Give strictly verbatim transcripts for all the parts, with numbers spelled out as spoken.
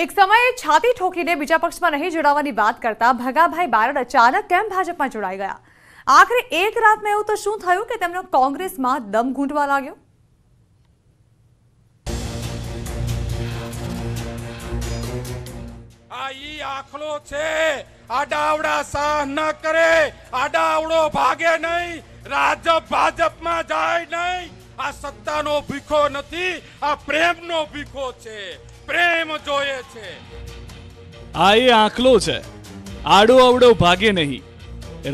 એક સમયે છાતી ઠોકીને બીજા પક્ષમાં નહીં જોડાવાની વાત કરતા ભગાભાઈ બારડ અચાનક કેમ ભાજપમાં જોડાઈ ગયા? આખરે એક રાતમાં એવું તો શું થયું કે તેમનો કોંગ્રેસમાં દમ ઘૂંટવા લાગ્યો? આ ઈ આખલો છે, આડાવડા સહ ન કરે, આડાવડો ભાગે નહીં, રાજ્ય ભાજપમાં જાય નહીં। આ સત્તાનો ભીખો નથી, આ પ્રેમનો ભીખો છે। प्रेम जोए छे। आई आंखलो छे, आड़ो अवड़ो भागे नहीं,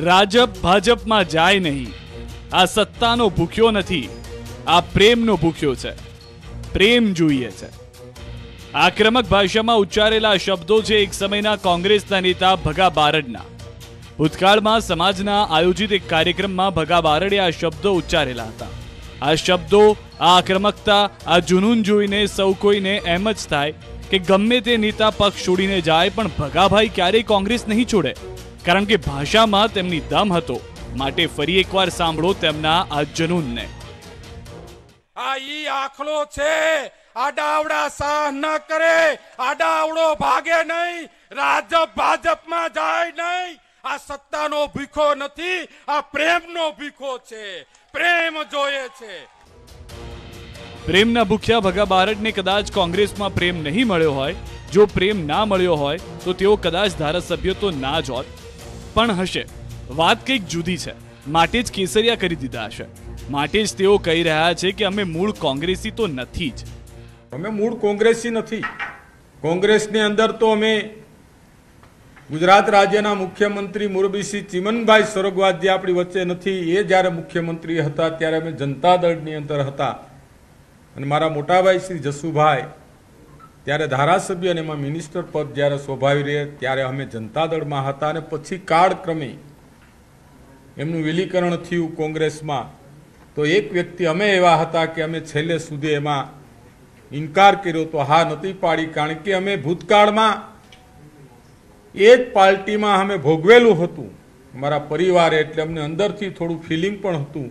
राजप भाजप में जाए नहीं। आ सत्ता नो भूख्यो नथी, आ प्रेम नो भूख्यो छे। प्रेम जोईए छे। आक्रमक भाषा में उच्चारेला शब्दों छे एक समयना कोंग्रेसना नेता भगा बारडना। भूतकाळमां समाजना आयोजित एक कार्यक्रम में भगा बारडे आ शब्दों उच्चारेला हता। आ शब्दों, आ आक्रमकता, आ जुनून जोईने सौ कोईने एम ज थाय के गमे ते नेता पक्ष छोड़ीने जाए पण भगाभाई क्यारेय कोंग्रेस नहीं छोड़े, कारण के भाषा में तेमनी दम हतो। माटे फरी एकवार सांभळो तेमना आ जुनून ने। आ ई आखलो छे, आडावड़ा सह न करे, आडावड़ो भागे नहीं, राजप भाजप में जाए नहीं। आ सत्ता नो भीखो नथी, आ प्रेम नो भीखो छे। प्रेम जोए छे। प्रेमना भूख्या भगा बारडने कदाच कोंग्रेसमां प्रेम नहीं मळ्यो होय। जो प्रेम ना मळ्यो होय तो तेओ कदाच धारासभ्य तो ना ज होत, पण हशे। वात कंईक जुदी छे, माटे ज केसरिया करी दीधा हशे, माटे ज तेओ कही रह्या छे के अमे मूळ कोंग्रेसी तो नथी ज। अमे मूळ कोंग्रेसी नथी। कोंग्रेसनी अंदर तो अमे गुजरात राज्यना मुख्यमंत्री मोरबीसी चीमनभाई सरगवाजी आपणी वच्चे नथी। ए ज्यारे मुख्यमंत्री हता त्यारे अमे जनता दळनी अंदर हता अने मारा मोटा भाई श्री जसुभाई त्यारे धारासभ्य अने एमां मिनिस्टर पद ज्यारे शोभावी रहे त्यारे अमे जनता दळमां हता। अने पछी काळक्रमे एमनुं विलीकरण थयुं कोंग्रेसमां। तो एक व्यक्ति अमे एवा हता के अमे छेल्ले सुधी एमां इनकार कर्यो तो हा नथी पाडी, कारण के अमे भूतकाळमां एक पार्टी में अमे भोगवेलू हतुं। अमारा परिवार एटले अमने अंदरथी थोड़ुं फीलिंग पण हतुं।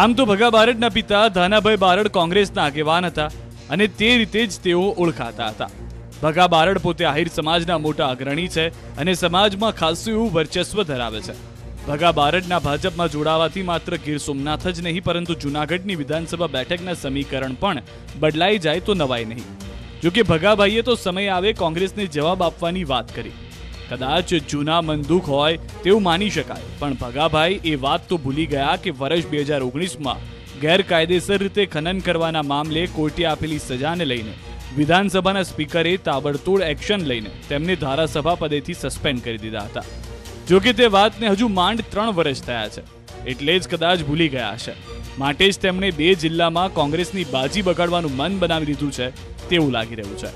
आम तो भगा बारडना पिता धानाभाई बारड कोंग्रेसना आगेवान हता अने ते रीते ज तेओ ओळखाता हता। भगा बारड पोते आहिर समाजना मोटा अग्रणी छे अने समाजमां खासुं एवुं वर्चस्व धरावे छे। भगा बारडना भाजपमां जोड़ावाथी मात्र गीर सोमनाथ ज नहीं परंतु जूनागढ़नी विधानसभा बेठकना समीकरण पण बदलाई जाए तो नवाय नहीं। जो कि भगाभाईए तो समय आवे कोंग्रेस ने जवाब आपवानी वात करी। कदाच जूना मंदूक होय तेवुं मानी शकाय, पण भगाभाई ए वात तो भूली गया कि वर्ष दो हज़ार उन्नीस मां गैरकायदेसर रीते खनन करवाना मामले कोर्टे आपेली सजाने लईने विधानसभाना स्पीकरे ताबड़तोड़ एक्शन लईने तेमने धारासभा पदेथी सस्पेन्ड करी दीधा हता। जो कि ते वातने हजू मांड त्रण वर्ष थया छे एटले ज कदाच भूली गया हशे। माटे ज तेमणे बे जिल्लामां कोंग्रेसनी बाजी बगाड़वानुं मन बनावी दीधुं छे तेवुं लागी રહ્યું છે।